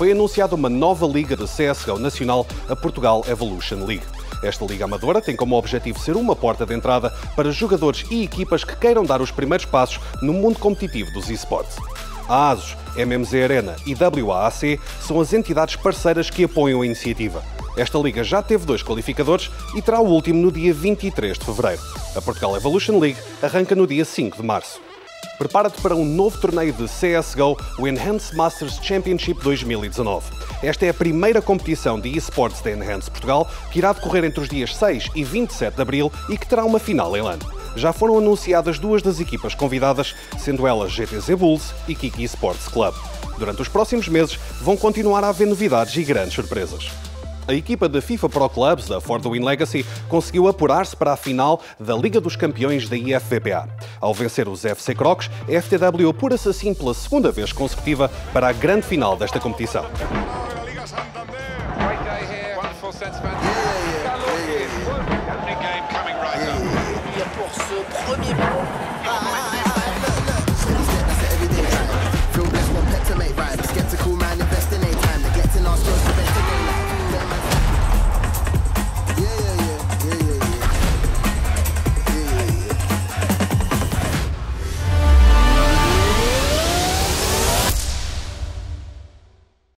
foi anunciada uma nova liga de CSGO nacional, a Portugal Evolution League. Esta liga amadora tem como objetivo ser uma porta de entrada para jogadores e equipas que queiram dar os primeiros passos no mundo competitivo dos esportes. A ASUS, MMZ Arena e WAAC são as entidades parceiras que apoiam a iniciativa. Esta liga já teve 2 qualificadores e terá o último no dia 23 de fevereiro. A Portugal Evolution League arranca no dia 5 de março. Prepara-te para um novo torneio de CSGO, o Enhanced Masters Championship 2019. Esta é a primeira competição de eSports da Enhanced Portugal, que irá decorrer entre os dias 6 e 27 de abril e que terá uma final em LAN. Já foram anunciadas 2 das equipas convidadas, sendo elas GTZ Bulls e Kiki Esports Club. Durante os próximos meses vão continuar a haver novidades e grandes surpresas. A equipa da FIFA Pro Clubs, da For The Win Legacy, conseguiu apurar-se para a final da Liga dos Campeões da IFVPA. Ao vencer os FC Crocs, a FTW apura-se assim pela 2ª vez consecutiva para a grande final desta competição.